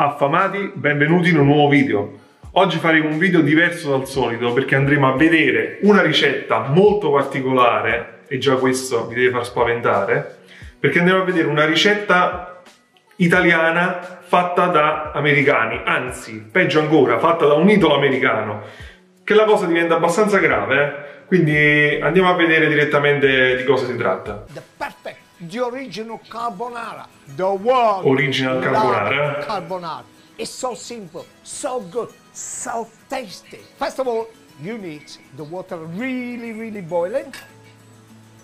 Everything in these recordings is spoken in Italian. Affamati, benvenuti in un nuovo video. Oggi faremo un video diverso dal solito perché andremo a vedere una ricetta molto particolare, e già questo vi deve far spaventare, perché andremo a vedere una ricetta italiana fatta da americani, anzi, peggio ancora, fatta da un idolo americano, che la cosa diventa abbastanza grave, quindi andiamo a vedere direttamente di cosa si tratta. Di original carbonara, the world original carbonara. It's so simple, so good, so tasty. First of all, you need the water really boiling.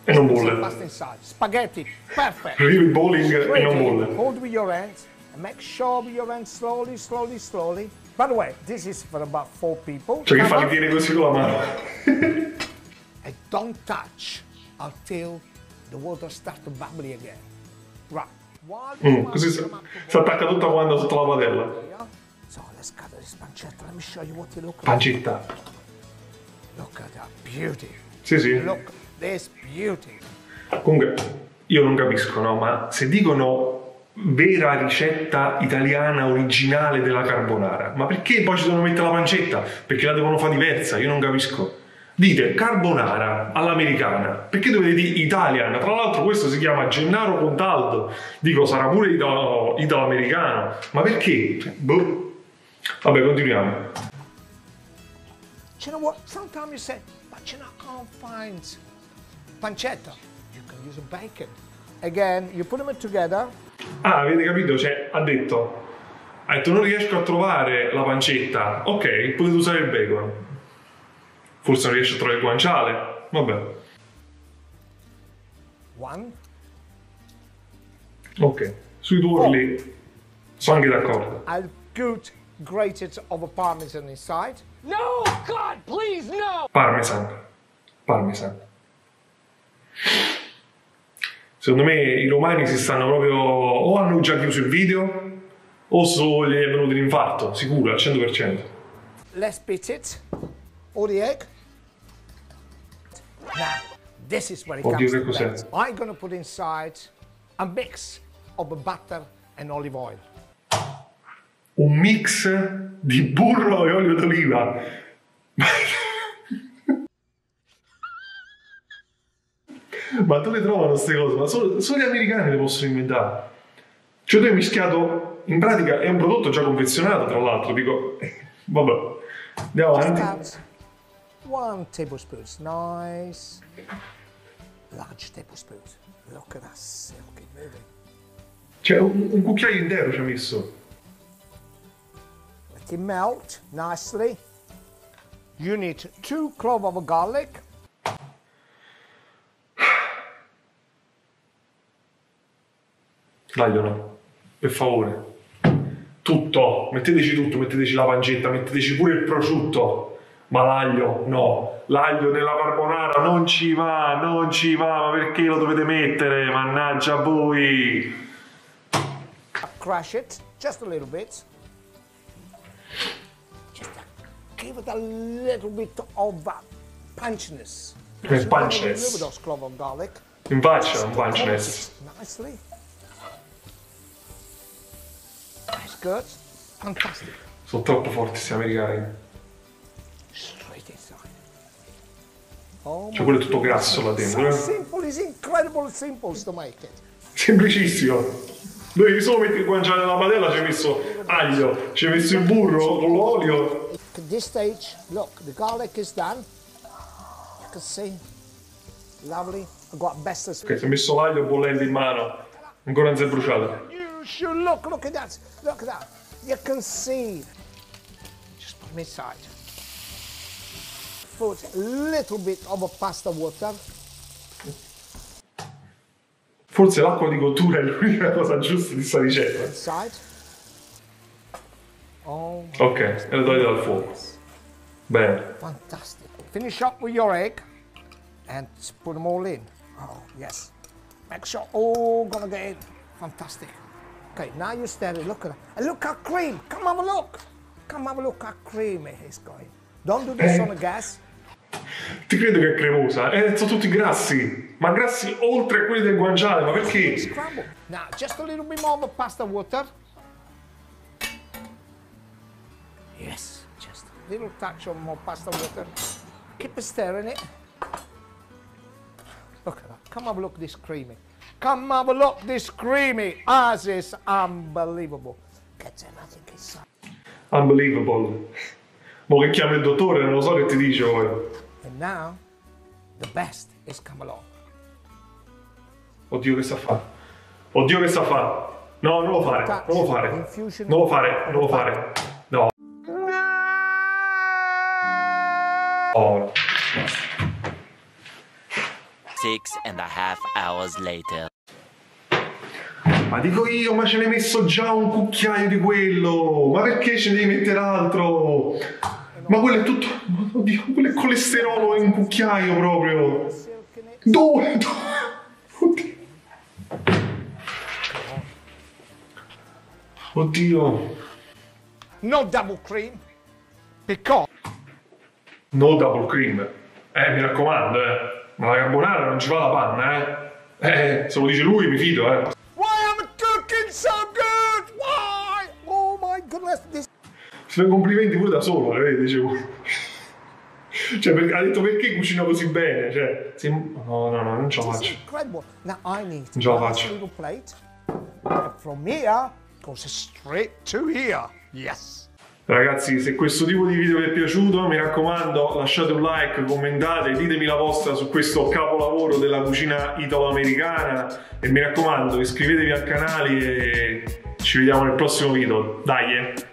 E non bolle. Pasta inside. Spaghetti, perfect. Really boiling e non bolle. Hold with your hands and make sure with your hands slowly. By the way, this is for about 4 people. Cioè che fai dire così con la mano? And don't touch until the water starts to bubble again. Right. Così si attacca tutta quando sotto la padella. So let's cut this pancetta. Let me show you what you look like. Pancetta. Look at that beauty. Sì. Look this beauty. Comunque, io non capisco, no? Ma se dicono vera ricetta italiana originale della carbonara, ma perché poi ci devono mettere la pancetta? Perché la devono fare diversa? Io non capisco. Dite carbonara all'americana, perché dovete dire italiana? Tra l'altro questo si chiama Gennaro Contaldo, dico sarà pure italo-americano, ma perché? Boh. Vabbè, continuiamo. You know what? Sometimes you say, but you know, can't find pancetta. You can use bacon. Again, you put them together. Ah, avete capito? Cioè, ha detto non riesco a trovare la pancetta. Ok, potete usare il bacon. Forse non riesce a trovare il guanciale, vabbè. Ok, sui tuorli sono anche d'accordo. I'll put grated of parmesan inside. No, God, please, no! Parmesan. Secondo me i romani si stanno proprio... o hanno già chiuso il video, o solo gli è venuto l'infarto, sicuro, al 100%. Let's beat it. Or the egg. Now, this is what it comes to that. I'm gonna put inside a mix of butter and olive oil. Un mix di burro e olio d'oliva. Ma dove trovano queste cose? Ma solo gli americani le possono inventare. Cioè tu hai mischiato, in pratica è un prodotto già confezionato, tra l'altro, dico, vabbè, andiamo avanti. 1 tablespoon, nice, large tablespoon. Look at that silky moving. Cioè un cucchiaio intero ci ha messo. Let it melt nicely. You need 2 cloves of garlic. Dai, no, per favore. Tutto, metteteci la pancetta, metteteci pure il prosciutto. Ma l'aglio no, l'aglio nella carbonara non ci va, ma perché lo dovete mettere? Mannaggia voi! Crush it, just a little bit. Just give it a little bit of punchiness. Un punchiness. Nicely. That's good. Fantastic. Sono troppo forti questi americani. Cioè quello è tutto grasso là dentro, Semplicissimo. Dovevi solo mettere il guanciale nella padella, ci hai messo aglio, ci hai messo il burro con l'olio. At this stage, look, the garlic is done. You can see. Lovely. Ok, ci ho messo l'aglio bollente in mano. Ancora non si è bruciato. You should look at that. Look at that. You can see. Just put me aside. Put a little bit of pasta water. Forse l'acqua di cottura è l'unica cosa giusta di sta ricetta. Ok, e lo togliete dal fuoco. Bene. Fantastic. Finish up with your egg and put them all in. Oh, yes. Make sure all gonna get in. Fantastic. Ok, now you stir it. Look at that. Look at cream. Come have a look. How creamy it's going. Don't do this on the gas. Ti credo che è cremosa, sono tutti grassi, ma grassi oltre quelli del guanciale, ma perché? Now, just a little bit more of pasta water. little touch of more pasta water. Keep stirring it. Look at that. Come have a look at this creamy. Come have a look at this creamy. As is unbelievable. Unbelievable. Mo che chiama il dottore, non lo so che ti dice poi. And now, the best is come along. Oddio, che sta a fare? Oddio, che sta a fare? No, non lo fare, non lo fare, non lo fare, non lo fare, no. Oh. 6.5 hours later. Ma dico io, ma ce n'hai messo già un cucchiaio di quello, ma perché ce ne devi mettere altro? Ma quello è tutto, oddio, quello è colesterolo in un cucchiaio proprio. Dove? Oddio. Oddio. No double cream, perché? No double cream. Mi raccomando, eh. Ma la carbonara non ci va la panna, eh. Se lo dice lui mi fido, eh. Why am I cooking so good? Why? Oh my goodness, this... Si fa complimenti pure da solo, dicevo. Cioè, ha detto perché cucino così bene, cioè... No, non ce la faccio. Now I need non ce la faccio. From here... goes straight to here. Yes. Ragazzi, se questo tipo di video vi è piaciuto, mi raccomando, lasciate un like, commentate, ditemi la vostra su questo capolavoro della cucina italo-americana e mi raccomando, iscrivetevi al canale e ci vediamo nel prossimo video. Dai!